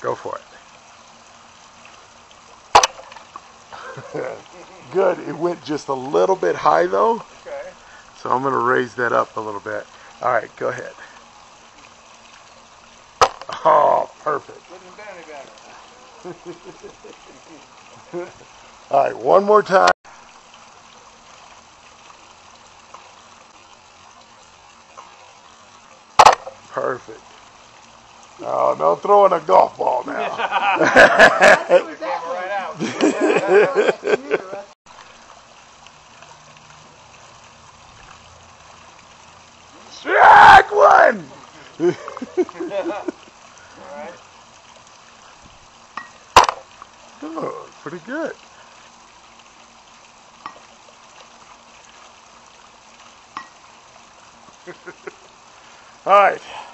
Go for it. Good. It went just a little bit high though. Okay. So I'm going to raise that up a little bit. All right, go ahead. Oh, perfect. Wouldn't have been any better. All right, one more time. Perfect. Oh, no throwing a golf ball now. Strike one! Oh, pretty good. All right.